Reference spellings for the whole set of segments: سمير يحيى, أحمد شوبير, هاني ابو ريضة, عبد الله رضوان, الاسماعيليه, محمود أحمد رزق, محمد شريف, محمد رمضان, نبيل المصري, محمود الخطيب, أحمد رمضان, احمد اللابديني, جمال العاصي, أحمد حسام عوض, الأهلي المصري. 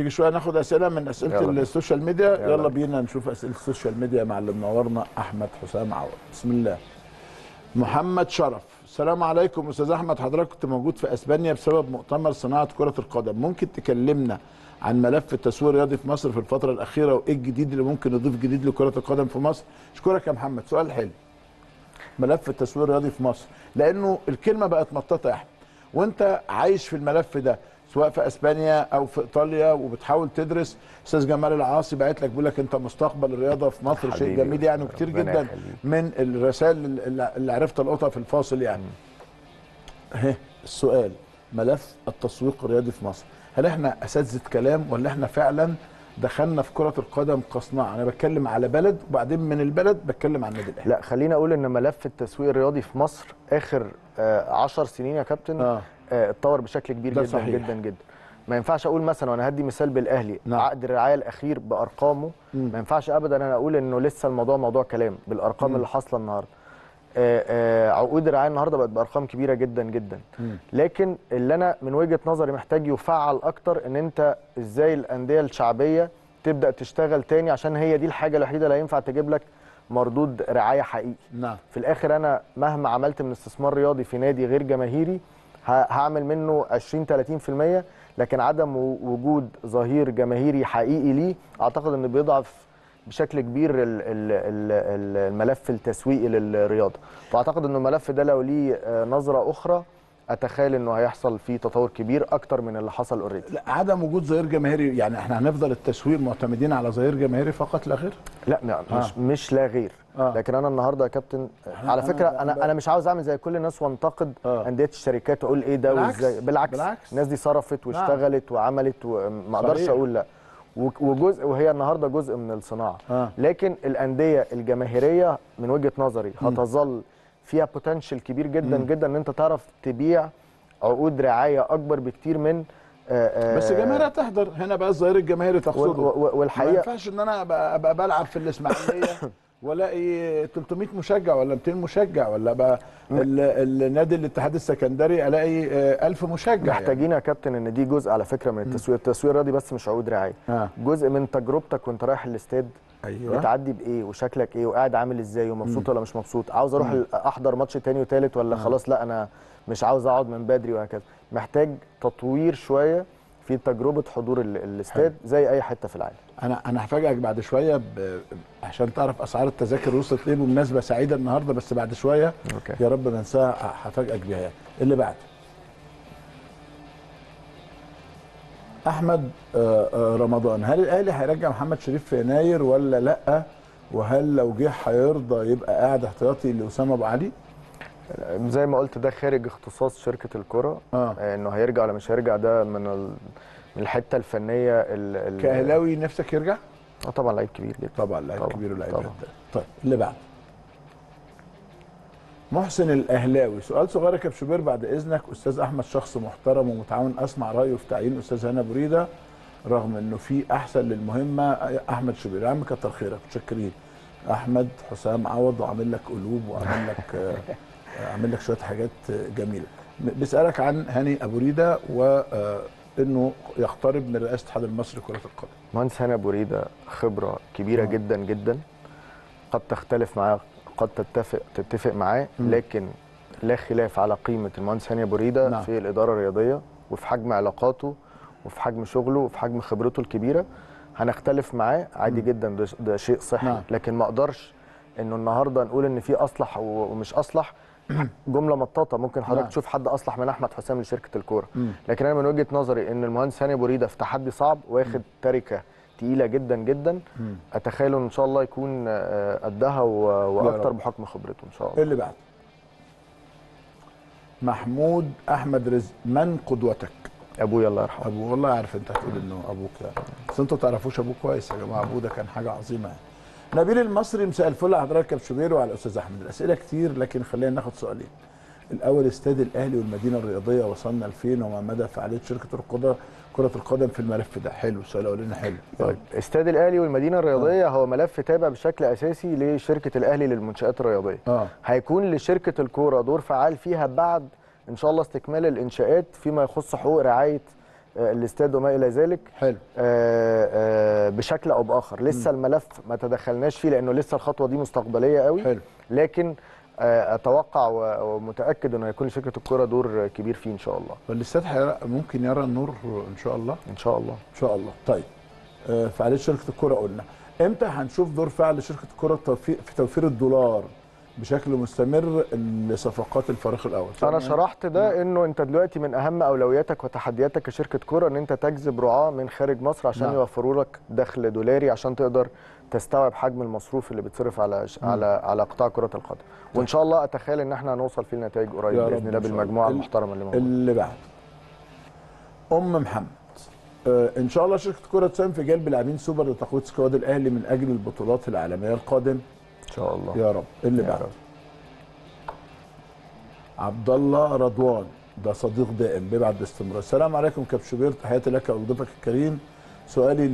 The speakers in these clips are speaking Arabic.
تيجي شويه ناخد اسئله من اسئله السوشيال ميديا. يلا بينا نشوف اسئله السوشيال ميديا مع اللي منورنا احمد حسام عوض. بسم الله. محمد شرف، السلام عليكم استاذ احمد، حضرتك كنت موجود في اسبانيا بسبب مؤتمر صناعه كره القدم، ممكن تكلمنا عن ملف التسويق الرياضي في مصر في الفتره الاخيره وايه الجديد اللي ممكن نضيف جديد لكره القدم في مصر؟ اشكرك يا محمد، سؤال حلو. ملف التسويق الرياضي في مصر، لانه الكلمه بقت مطاطه يا احمد، وانت عايش في الملف ده سواء في اسبانيا او في ايطاليا وبتحاول تدرس. استاذ جمال العاصي بعت لك بيقول لك انت مستقبل الرياضه في مصر، شيء جميل يعني، وكتير جدا من الرسائل اللي عرفت القطع في الفاصل يعني. اهي السؤال، ملف التسويق الرياضي في مصر، هل احنا اساتذه كلام ولا احنا فعلا دخلنا في كره القدم كصناعه؟ انا بتكلم على بلد وبعدين من البلد بتكلم عن النادي الاهلي. لا خليني اقول ان ملف التسويق الرياضي في مصر اخر 10 سنين يا كابتن اتطور بشكل كبير جدا صحيح. جدا جدا. ما ينفعش اقول مثلا، وانا هدي مثال بالاهلي، عقد الرعايه الاخير بارقامه ما ينفعش ابدا انا اقول انه لسه الموضوع موضوع كلام بالارقام اللي حاصله النهارده. عقود الرعايه النهارده بقت بارقام كبيره جدا جدا. لكن اللي انا من وجهه نظري محتاج يفعل اكتر، ان انت ازاي الانديه الشعبيه تبدا تشتغل تاني، عشان هي دي الحاجه الوحيده اللي هينفع تجيب لك مردود رعايه حقيقي. في الاخر انا مهما عملت من استثمار رياضي في نادي غير جماهيري هعمل منه 20-30%، لكن عدم وجود ظهير جماهيري حقيقي ليه اعتقد انه بيضعف بشكل كبير الملف التسويقي للرياضه. فاعتقد انه الملف ده لو ليه نظره اخرى اتخيل انه هيحصل فيه تطور كبير اكتر من اللي حصل اوريدي. لا عدم وجود ظهير جماهيري، يعني احنا هنفضل التسويق معتمدين على ظهير جماهيري فقط لا غير؟ لا مش لا غير. لكن انا النهارده يا كابتن على فكره انا مش عاوز اعمل زي كل الناس وانتقد انديه الشركات واقول ايه ده وازاي. بالعكس الناس دي صرفت واشتغلت وعملت، وما اقدرش اقول لا، وجزء وهي النهارده جزء من الصناعه. لكن الانديه الجماهيريه من وجهه نظري هتظل فيها بوتنشال كبير جدا جدا ان انت تعرف تبيع عقود رعايه اكبر بكتير من بس جماهيرها تحضر. هنا بقى الظهير الجماهيري تقصده، والحقيقه ما ينفعش ان انا ابقى بلعب في الاسماعيليه والاقي 300 مشجع ولا 200 مشجع، ولا بقى النادي الاتحاد السكندري الاقي 1000 مشجع. محتاجين يا كابتن ان دي جزء على فكره من التسويق. التسويق الرياضي بس مش عقود رعايه، جزء من تجربتك وانت رايح الاستاد. ايوه بتعدي بايه وشكلك ايه وقاعد عامل ازاي ومبسوط ولا مش مبسوط، عاوز اروح احضر ماتش تاني وتالت ولا خلاص لا انا مش عاوز اقعد من بدري، وهكذا. محتاج تطوير شويه في تجربه حضور الاستاد زي اي حته في العالم. انا هفاجئك بعد شويه عشان تعرف اسعار التذاكر وصلت ايه، بمناسبه سعيده النهارده، بس بعد شويه يا رب ما انساها هفاجئك بيها. اللي بعد احمد رمضان، هل الاهلي هيرجع محمد شريف في يناير ولا لا؟ وهل لو جه هيرضى يبقى قاعد احتياطي لاسامه ابو علي؟ زي ما قلت ده خارج اختصاص شركه الكره. انه هيرجع ولا مش هيرجع ده من الحته الفنيه. كاهلاوي نفسك يرجع؟ طبعا لعيب كبير جدا. طبعا لعيب كبير ولعيب جدا. طيب اللي بعد محسن الاهلاوي، سؤال صغير يا كابتن شوبير بعد اذنك. استاذ احمد شخص محترم ومتعاون، اسمع رايه في تعيين استاذ هاني ابو ريضة رغم انه في احسن للمهمه. احمد شوبير، يا عم كتر خيرك، متشكرين. احمد حسام عوض وعامل لك قلوب وعامل لك عامل لك شويه حاجات جميله. بيسالك عن هاني ابو ريضة وانه يقترب من رئاسه الاتحاد المصري لكره القدم. مهندس هاني ابو ريضة خبره كبيره جدا جدا، قد تختلف معاه قد تتفق معاه، لكن لا خلاف على قيمه المهندس هاني ابو ريضة في الاداره الرياضيه وفي حجم علاقاته وفي حجم شغله وفي حجم خبرته الكبيره. هنختلف معاه عادي جدا، ده شيء صحي، لكن ما اقدرش انه النهارده نقول ان في اصلح ومش اصلح. جمله مطاطه، ممكن حضرتك تشوف حد اصلح من احمد حسام لشركه الكوره، لكن انا من وجهه نظري ان المهندس هاني ابو ريضة في تحدي صعب واخد تركه تقيله جدا جدا. اتخيله ان شاء الله يكون قدها واكتر بحكم خبرته ان شاء الله. اللي بعد محمود احمد رزق، من قدوتك؟ ابويا الله يرحمه. ابوه والله عارف انت هتقول انه ابوك يعني، بس انتوا ما تعرفوش ابوه كويس يا جماعه، ابوه ده كان حاجه عظيمه يعني. نبيل المصري، مساء الفل على حضرتك يا كابتن شوبير وعلى الاستاذ احمد، الاسئله كتير لكن خلينا ناخد سؤالين. الاول، استاد الاهلي والمدينه الرياضيه وصلنا لفين وما مدى فعاليه شركه كره القدم في الملف ده؟ حلو السؤال الاولاني، حلو. طيب استاد الاهلي والمدينه الرياضيه هو ملف تابع بشكل اساسي لشركه الاهلي للمنشات الرياضيه. هيكون لشركه الكوره دور فعال فيها بعد ان شاء الله استكمال الانشاءات فيما يخص حقوق رعايه الاستاد وما الى ذلك. حلو. بشكل او باخر لسه الملف ما تدخلناش فيه لانه لسه الخطوه دي مستقبليه قوي. حلو. لكن اتوقع ومتاكد انه هيكون شركه الكوره دور كبير فيه ان شاء الله. والاستاد ممكن يرى النور ان شاء الله. ان شاء الله ان شاء الله. طيب فعاليه شركه الكوره قلنا، امتى هنشوف دور فعل شركه الكوره في توفير الدولار بشكل مستمر لصفقات الفريق الاول؟ انا شرحت ده انه انت دلوقتي من اهم اولوياتك وتحدياتك كشركه كوره ان انت تجذب رعاه من خارج مصر عشان يوفروا لك دخل دولاري عشان تقدر تستوعب حجم المصروف اللي بيتصرف على على قطاع كره القدم. وان شاء الله اتخيل ان احنا هنوصل فيه لنتائج قريب باذن الله بالمجموعه المحترمه اللي موجوده. اللي بعد محمد، ان شاء الله شركه كوره تساهم في جلب لاعبين سوبر لتقويه سكواد الاهلي من اجل البطولات العالميه القادمه ان شاء الله يا رب. اللي بعد عبد الله رضوان، ده صديق دائم بيبعت باستمرار. السلام عليكم كابتن شوبير، تحياتي لك وضيفك الكريم. سؤالي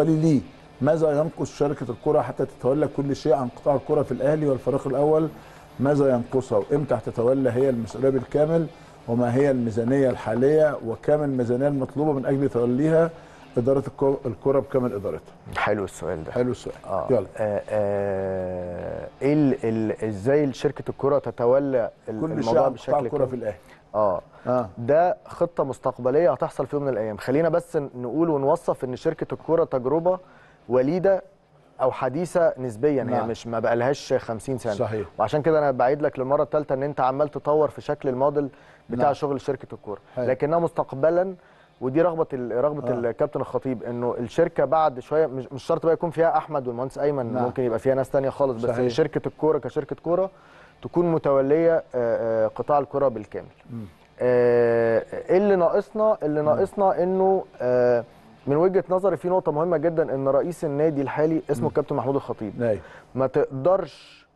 ليه ماذا ينقص شركه الكره حتى تتولى كل شيء عن قطاع الكره في الاهلي والفريق الاول؟ ماذا ينقصها وامتى هتتولى هي المسؤوليه بالكامل؟ وما هي الميزانيه الحاليه وكم الميزانيه المطلوبه من اجل توليها إدارة الكرة بكامل إدارتها؟ حلو السؤال ده. حلو السؤال. يلا. إزاي شركة الكرة تتولى الموضوع بشكل كامل؟ الكرة في الأهلي. ده خطة مستقبلية هتحصل في يوم من الأيام. خلينا بس نقول ونوصف إن شركة الكرة تجربة وليدة أو حديثة نسبيا. هي مش ما بقالهاش 50 سنة. صحيح. وعشان كده أنا بعيد لك للمرة الثالثة إن أنت عمال تطور في شكل الموديل بتاع شغل شركة الكرة. لكنها مستقبلا، ودي رغبه الكابتن الخطيب، انه الشركه بعد شويه مش شرط بقى يكون فيها احمد والمهندس ايمن، ممكن يبقى فيها ناس ثانيه خالص، بس شركه الكوره كشركه كوره تكون متوليه قطاع الكوره بالكامل. ايه اللي ناقصنا؟ اللي ناقصنا انه من وجهه نظري في نقطه مهمه جدا، ان رئيس النادي الحالي اسمه الكابتن محمود الخطيب. ما تقدرش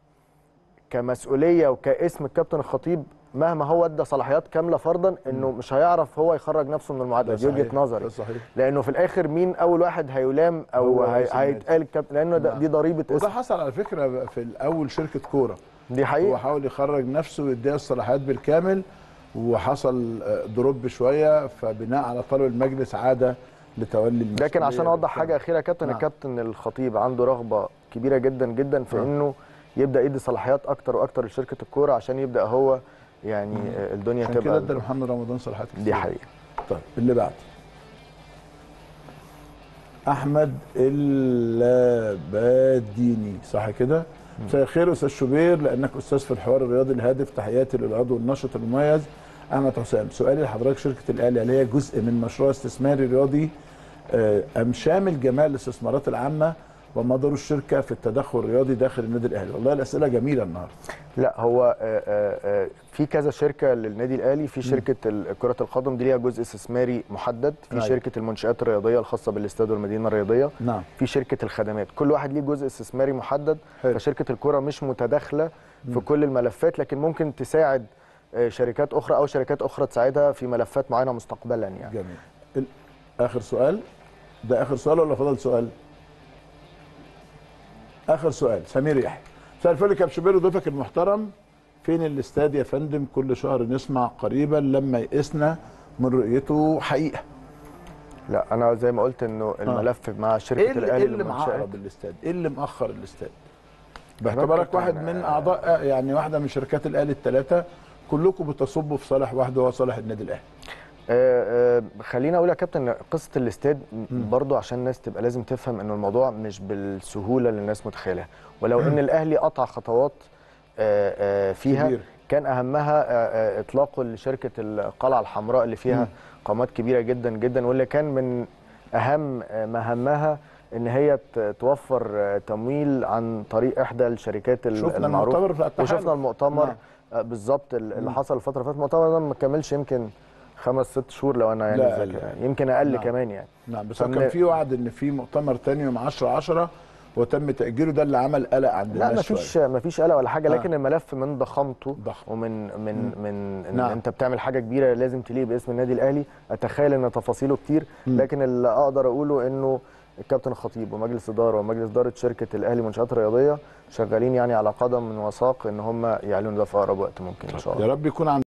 كمسؤوليه وكاسم الكابتن الخطيب مهما هو ادى صلاحيات كامله فرضا انه مش هيعرف هو يخرج نفسه من المعادله دي، وجهه نظري. لانه في الاخر مين اول واحد هيلام او هيتقال الكابتن؟ لانه دي ضريبه اسم. وده حصل على فكره في الاول شركه كوره، دي حقيقه، هو حاول يخرج نفسه ويديها الصلاحيات بالكامل وحصل دروب شويه، فبناء على طلب المجلس عاده لتولي المسؤوليه. لكن عشان اوضح حاجه اخيره يا كابتن، الكابتن الخطيب عنده رغبه كبيره جدا جدا في انه يبدا يدي صلاحيات اكتر واكتر لشركه الكوره عشان يبدا هو يعني الدنيا تبقى كده. ادى محمد رمضان صلاحيات كتير، دي حقيقه. طيب اللي بعد احمد اللابديني، صح كده؟ مساء الخير استاذ شوبير، لانك استاذ في الحوار الرياضي الهادف. تحياتي للعضو النشط المميز احمد حسام. سؤالي لحضرتك، شركه الاهلي هل هي جزء من مشروع استثماري رياضي ام شامل جميع الاستثمارات العامه؟ وما دور الشركه في التدخل الرياضي داخل النادي الاهلي؟ والله الاسئله جميله النهارده. لا هو في كذا شركه للنادي الاهلي، في شركه كره القدم دي ليها جزء استثماري محدد، في شركه المنشات الرياضيه الخاصه بالاستاد والمدينه الرياضيه، في شركه الخدمات، كل واحد ليه جزء استثماري محدد. فشركه الكره مش متداخله في كل الملفات، لكن ممكن تساعد شركات اخرى او شركات اخرى تساعدها في ملفات معينه مستقبلا يعني. جميل. اخر سؤال، ده اخر سؤال ولا فضل سؤال؟ اخر سؤال. سمير يحيى، مساء الفل يا كابتن شوبير وضيفك المحترم، فين الاستاد يا فندم؟ كل شهر نسمع قريبا لما يئسنا من رؤيته حقيقه. لا انا زي ما قلت انه الملف مع شركه الاهلي. ايه اللي معقرب الاستاد؟ ايه اللي مأخر الاستاد؟ باعتبارك واحد من اعضاء يعني واحده من شركات الاهلي الثلاثه، كلكم بتصبوا في صالح واحد وهو صالح النادي الاهلي. خلينا اقول يا كابتن قصه الاستاد برضو عشان الناس تبقى لازم تفهم ان الموضوع مش بالسهوله اللي الناس متخيلها، ولو ان الاهلي قطع خطوات فيها كبير. كان اهمها اطلاقه لشركه القلعه الحمراء اللي فيها قامات كبيره جدا جدا، واللي كان من اهم مهامها ان هي توفر تمويل عن طريق احدى الشركات المعروفه. وشفنا المؤتمر بالظبط اللي حصل الفتره اللي فاتت. المؤتمر ده ما كملش يمكن 5-6 شهور لو انا يعني فاكر، يعني يمكن اقل كمان يعني. بس كان في وعد ان في مؤتمر ثاني يوم 10/10 وتم تاجيله، ده اللي عمل قلق عندنا. لا مفيش قلق ولا حاجه، لكن الملف من ضخامته ومن من من إن انت بتعمل حاجه كبيره لازم تليق باسم النادي الاهلي. اتخيل ان تفاصيله كتير، لكن اللي اقدر اقوله انه الكابتن الخطيب ومجلس اداره شركه الاهلي منشات رياضيه شغالين يعني على قدم من وساق ان هم يعلنوا ده في اقرب وقت ممكن ان شاء الله. يا رب يكون